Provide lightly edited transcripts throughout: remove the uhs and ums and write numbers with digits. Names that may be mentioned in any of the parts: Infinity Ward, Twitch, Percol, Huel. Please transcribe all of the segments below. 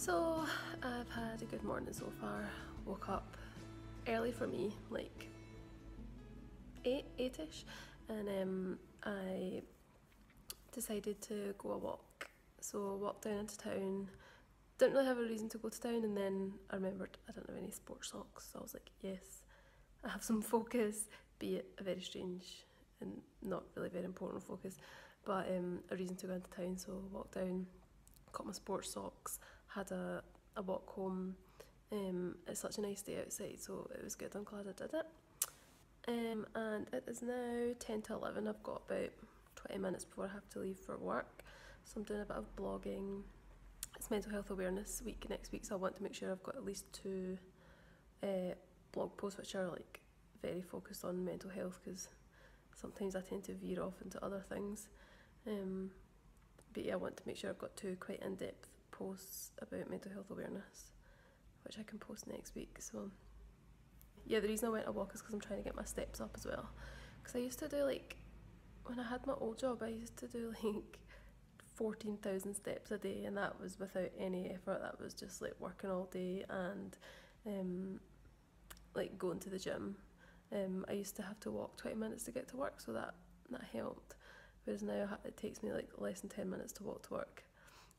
So I've had a good morning so far. Woke up early for me, like 8ish, and I decided to go a walk. So I walked down into town, didn't really have a reason to go to town, and then I remembered I didn't have any sports socks, so I was like, yes, I have some focus, be it a very strange and not really very important focus, but a reason to go into town. So I walked down, got my sports socks, had a walk home. It's such a nice day outside, so it was good. I'm glad I did it. And it is now 10 to 11. I've got about 20 minutes before I have to leave for work, so I'm doing a bit of blogging. It's Mental Health Awareness Week next week, so I want to make sure I've got at least 2 blog posts which are like very focused on mental health, because sometimes I tend to veer off into other things. But yeah, I want to make sure I've got 2 quite in-depth posts about mental health awareness, which I can post next week. So yeah, the reason I went on a walk is because I'm trying to get my steps up as well. Because I used to do, like, when I had my old job, I used to do like 14,000 steps a day, and that was without any effort. That was just like working all day and like going to the gym. I used to have to walk 20 minutes to get to work, so that helped. Whereas now it takes me like less than 10 minutes to walk to work,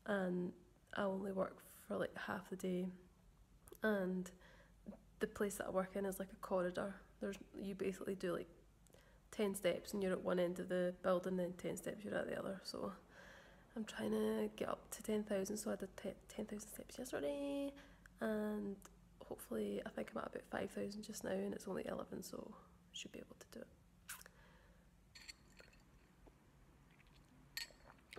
and I only work for like half the day. And the place that I work in is like a corridor. You basically do like 10 steps and you're at one end of the building, then 10 steps you're at the other. So I'm trying to get up to 10,000, so I did 10,000 steps yesterday, and hopefully I think I'm at about 5,000 just now, and it's only 11, so I should be able to do it.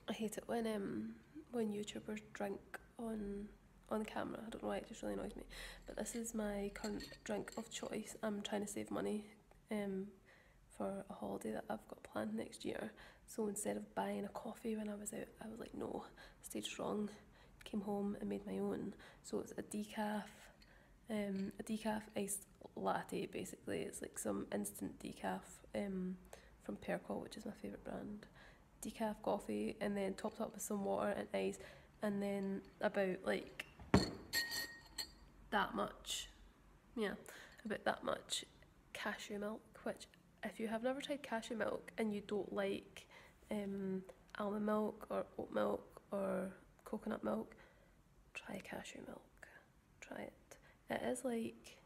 I hate it when YouTubers drink on camera. I don't know why, it just really annoys me. But this is my current drink of choice. I'm trying to save money for a holiday that I've got planned next year. So instead of buying a coffee when I was out, I was like, no, stayed strong, came home and made my own. So it's a decaf iced latte, basically. It's like some instant decaf from Percol, which is my favourite brand. Decaf coffee, and then topped up with some water and ice, and then about like that much, yeah, about that much cashew milk, which, if you have never tried cashew milk and you don't like almond milk or oat milk or coconut milk, try cashew milk. Try it. It is like,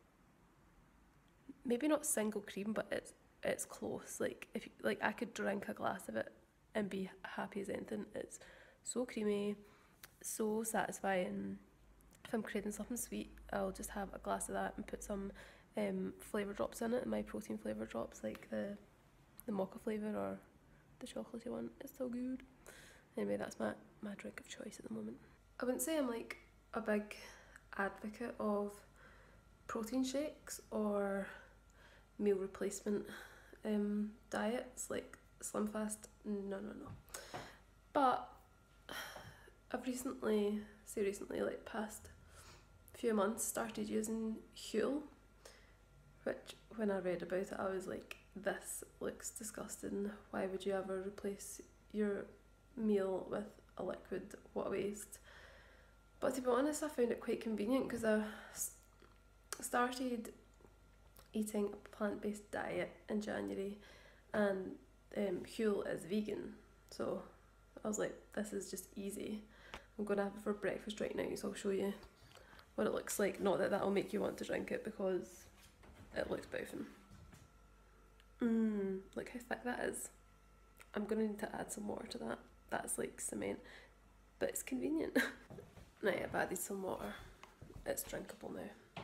maybe not single cream, but it's close. Like, if you, like, I could drink a glass of it and be happy as anything. It's so creamy, so satisfying. If I'm craving something sweet, I'll just have a glass of that and put some flavour drops in it, my protein flavour drops, like the mocha flavour or the chocolatey one. It's so good. Anyway, that's my drink of choice at the moment. I wouldn't say I'm like a big advocate of protein shakes or meal replacement diets, like Slim Fast, no. But I've recently, like past few months, started using Huel, which when I read about it, I was like, this looks disgusting. Why would you ever replace your meal with a liquid? What a waste. But to be honest, I found it quite convenient, because I started eating a plant-based diet in January, and Huel is vegan, so I was like, this is just easy. I'm gonna have it for breakfast right now, so I'll show you what it looks like. Not that that'll make you want to drink it, because it looks boffin. Look how thick that is. I'm gonna need to add some water to that. That's like cement, but it's convenient. Right, I've added some water. It's drinkable now.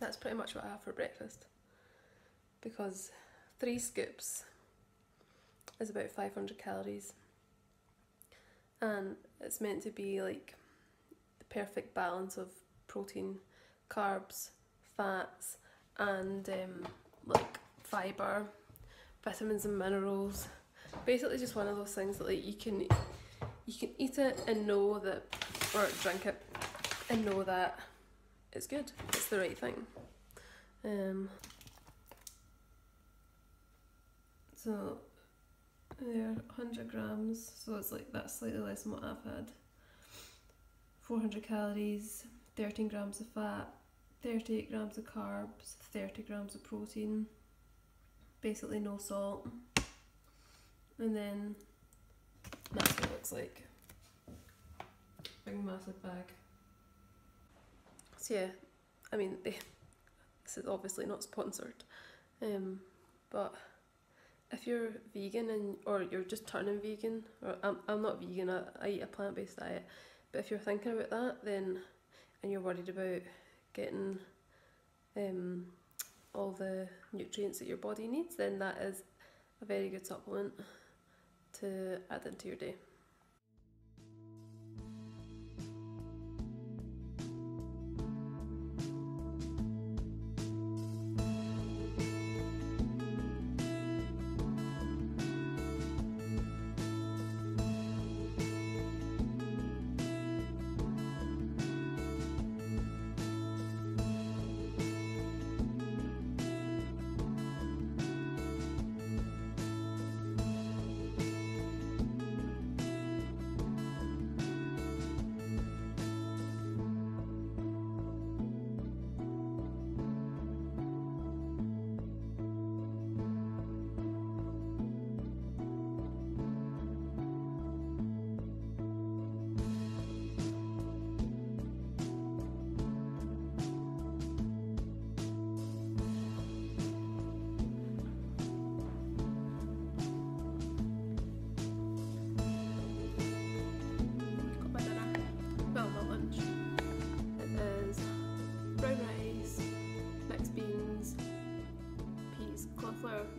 That's pretty much what I have for breakfast, because 3 scoops is about 500 calories, and it's meant to be like the perfect balance of protein, carbs, fats, and like fiber, vitamins and minerals. Basically, just one of those things that like you can eat it and know that, or drink it and know that it's good, it's the right thing. So there, 100 grams, so it's like that's slightly less than what I've had. 400 calories, 13 grams of fat, 38 grams of carbs, 30 grams of protein, basically no salt, and then that's what it looks like. Big massive bag. So yeah, I mean, this is obviously not sponsored, but if you're vegan or you're just turning vegan, or I'm not vegan, I eat a plant-based diet, but if you're thinking about that then, and you're worried about getting all the nutrients that your body needs, then that is a very good supplement to add into your day.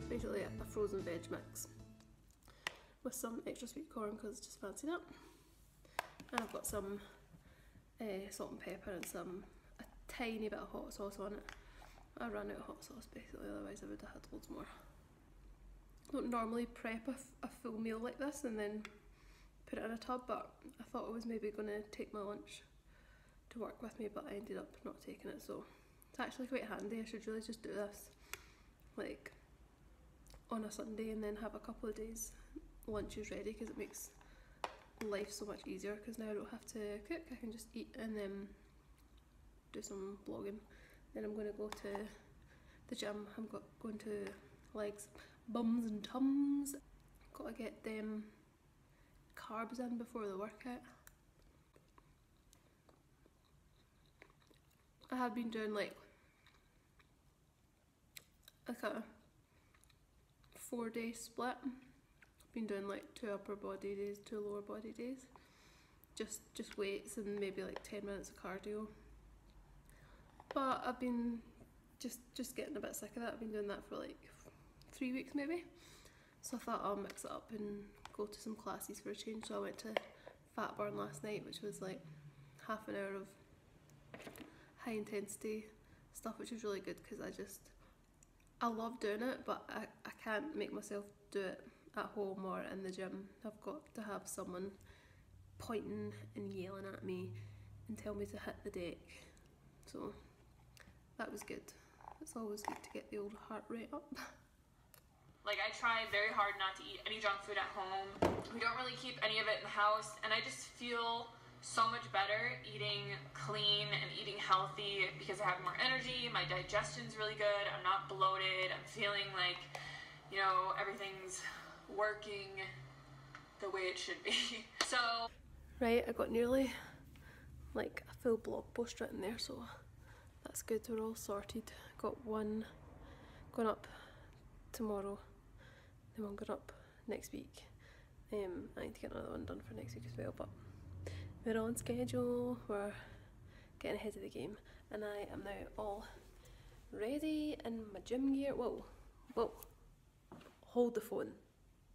Basically a frozen veg mix with some extra sweet corn because just fancy that, and I've got some salt and pepper and a tiny bit of hot sauce on it. I ran out of hot sauce basically, otherwise I would have had loads more. I don't normally prep a full meal like this and then put it in a tub, but I thought I was maybe going to take my lunch to work with me, but I ended up not taking it, so it's actually quite handy. I should really just do this like on a Sunday and then have a couple of days lunches ready, because it makes life so much easier, because now I don't have to cook, I can just eat and then do some blogging. Then I'm going to go to the gym, I'm going to legs, bums and tums, gotta get them carbs in before the workout. I have been doing like a 4-day split. I've been doing like 2 upper body days, 2 lower body days, just weights and maybe like 10 minutes of cardio, but I've been just getting a bit sick of that. I've been doing that for like 3 weeks maybe, so I thought I'll mix it up and go to some classes for a change. So I went to Fat Burn last night, which was like half an hour of high intensity stuff, which was really good because I love doing it, but I can't make myself do it at home or in the gym. I've got to have someone pointing and yelling at me and tell me to hit the deck. So that was good. It's always good to get the old heart rate up. Like, I try very hard not to eat any junk food at home. We don't really keep any of it in the house, and I just feel so much better eating clean and eating healthy because I have more energy, my digestion's really good, I'm not bloated, I'm feeling like, you know, everything's working the way it should be. So right, I got nearly like a full blog post written there, so that's good, we're all sorted. Got one going up tomorrow, then one going up next week. I need to get another one done for next week as well, but we're on schedule, we're getting ahead of the game, and I am now all ready in my gym gear. Whoa, whoa, hold the phone,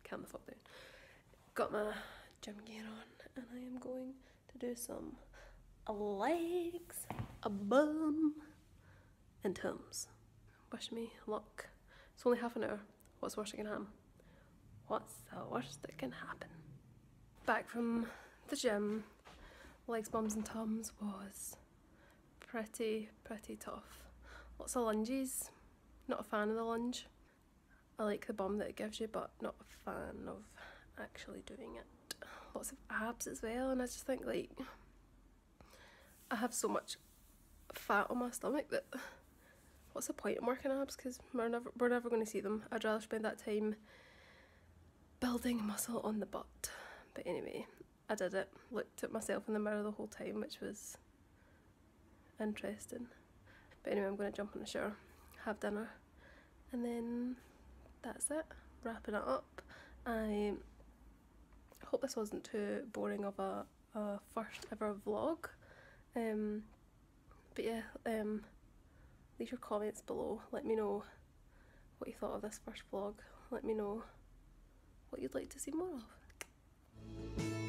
calm the fuck down. Got my gym gear on and I am going to do some legs, a bum and tums. Wish me luck. It's only half an hour, what's the worst that can happen? What's the worst that can happen? Back from the gym, legs, bums and tums was pretty tough. Lots of lunges, not a fan of the lunge. I like the bum that it gives you, but not a fan of actually doing it. Lots of abs as well, and I just think, like, I have so much fat on my stomach that what's the point in working abs, because we're never going to see them. I'd rather spend that time building muscle on the butt. But anyway, I did it, looked at myself in the mirror the whole time, which was interesting. But anyway, I'm going to jump in the shower, have dinner, and then that's it, wrapping it up. I hope this wasn't too boring of a first ever vlog, but yeah, leave your comments below, let me know what you thought of this first vlog, let me know what you'd like to see more of.